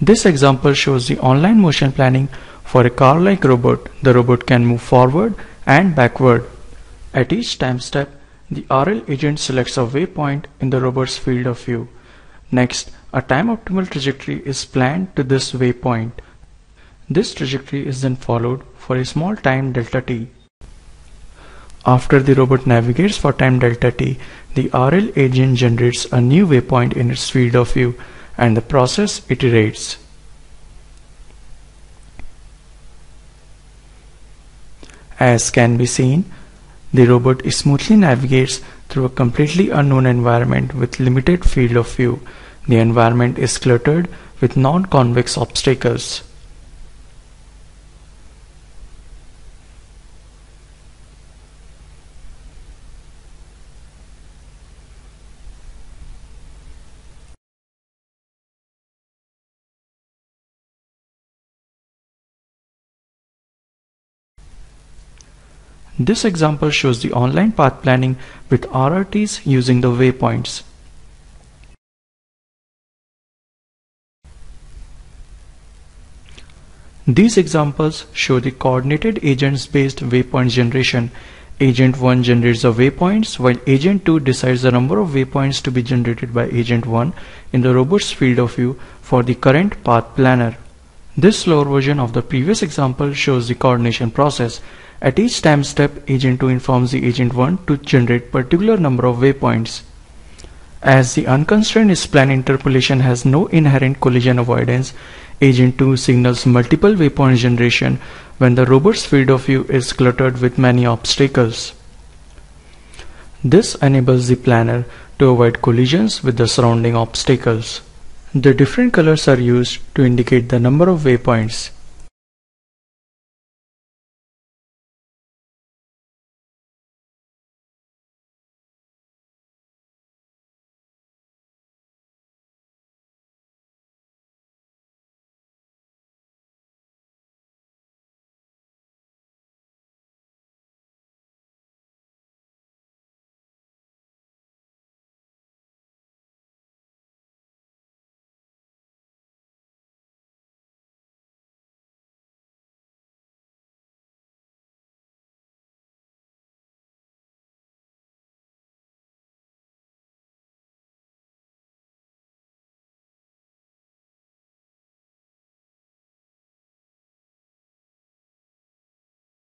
This example shows the online motion planning for a car-like robot. The robot can move forward and backward. At each time step, the RL agent selects a waypoint in the robot's field of view. Next, a time-optimal trajectory is planned to this waypoint. This trajectory is then followed for a small time delta t. After the robot navigates for time delta t, the RL agent generates a new waypoint in its field of view, and the process iterates. As can be seen, the robot smoothly navigates through a completely unknown environment with limited field of view. The environment is cluttered with non-convex obstacles. This example shows the online path planning with RRTs using the waypoints. These examples show the coordinated agents-based waypoint generation. Agent 1 generates the waypoints, while Agent 2 decides the number of waypoints to be generated by Agent 1 in the robot's field of view for the current path planner. This slower version of the previous example shows the coordination process. At each time step, Agent 2 informs the Agent 1 to generate particular number of waypoints. As the unconstrained spline interpolation has no inherent collision avoidance, Agent 2 signals multiple waypoint generation when the robot's field of view is cluttered with many obstacles. This enables the planner to avoid collisions with the surrounding obstacles. The different colors are used to indicate the number of waypoints.